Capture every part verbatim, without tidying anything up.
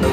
You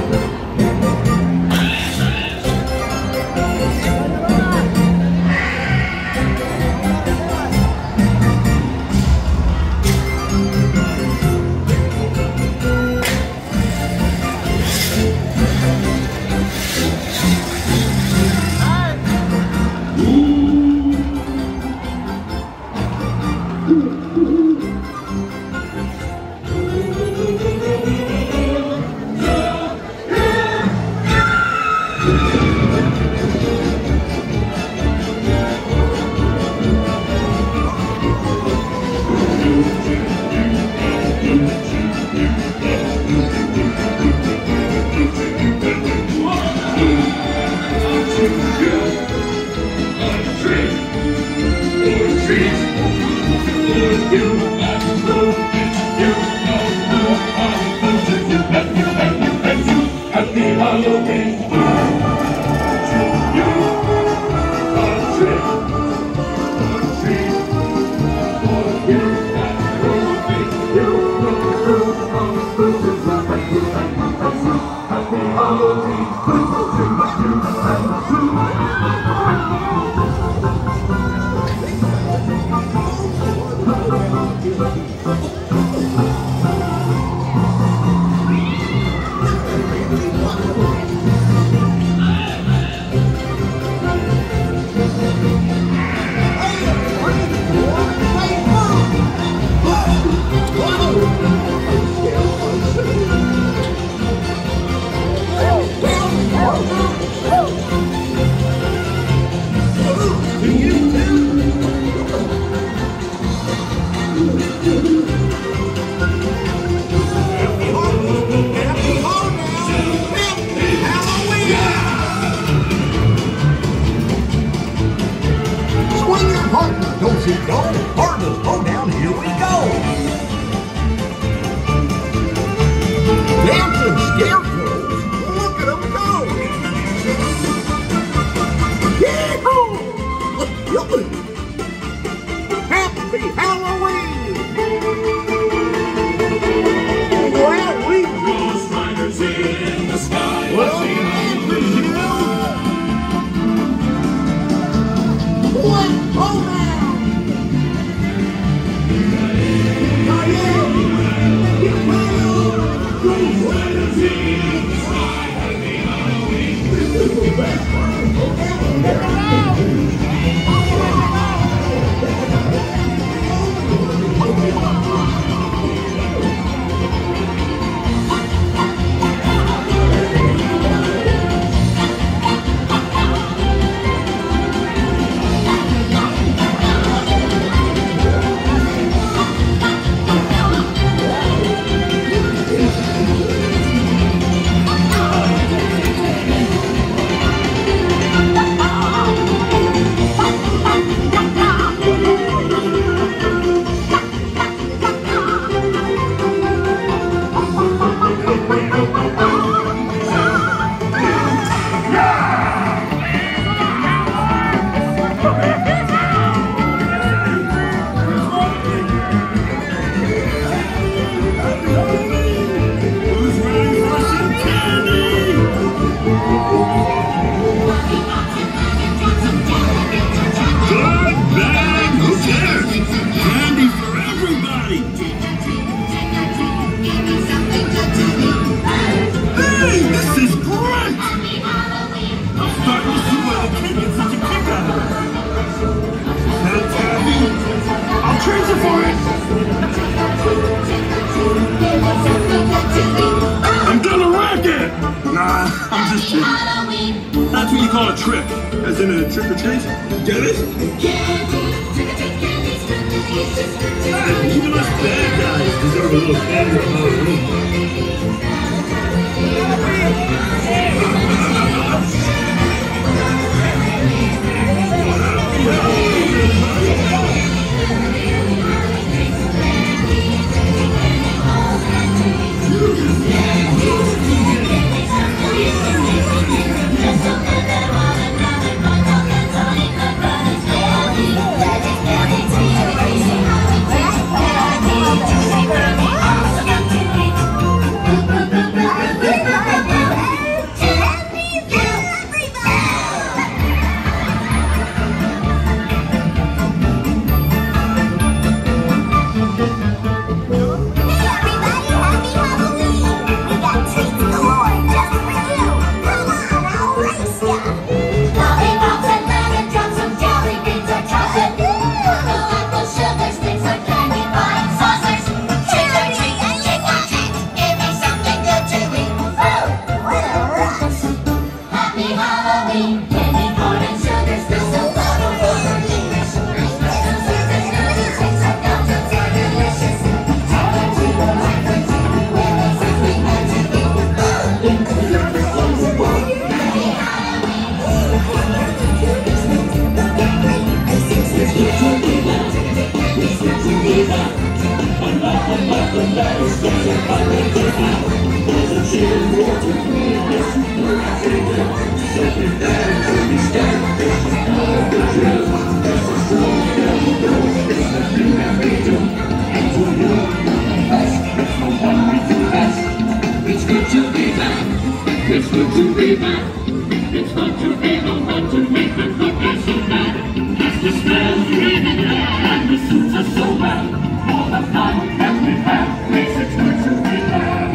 It's good to be back. It's good to be back. It's good to be the one to make the good days so bad. It's the smells leaving there and the suits are so bad. All the fun that we've had makes it good to be back.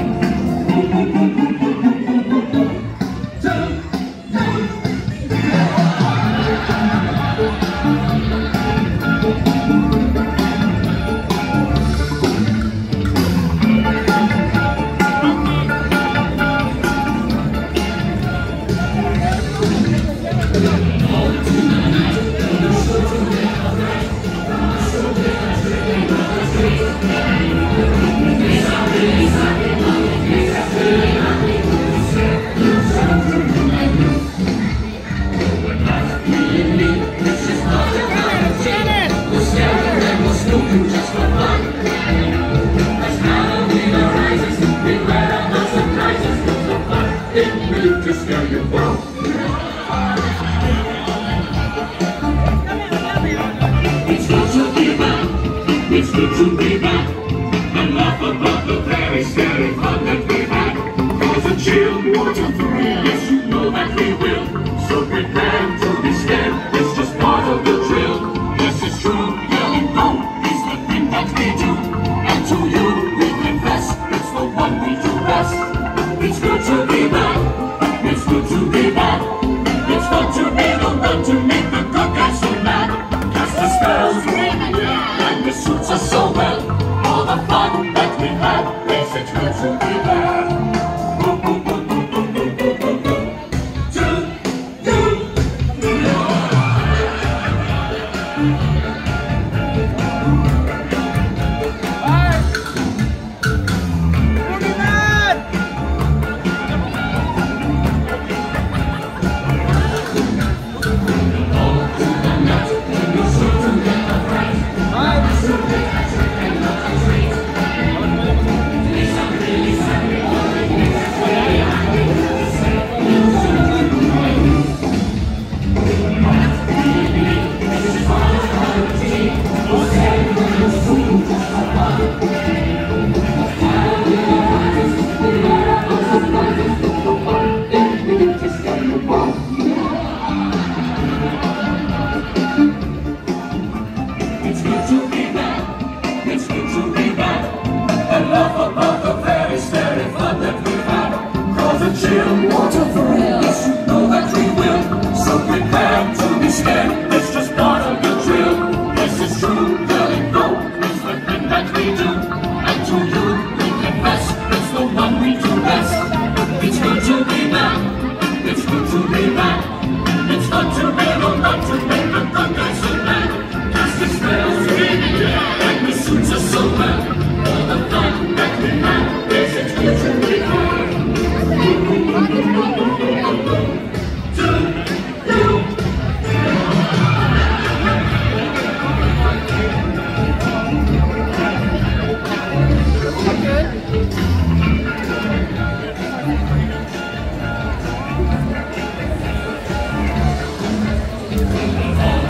It's good to be back, and laugh about the very scary fun that we had. Cause a chill, what a thrill, yes you know that we will. So prepare to be scared, it's just part of the drill. This is true, yelling no is the thing that we do. And to you we confess, it's the one we do best. It's good to be back, it's good to be back. It's fun to be the one to make the good guys so mad. Cast the spells ringing and the suits are so well. All the fun that we had makes it good to be bad. Oh,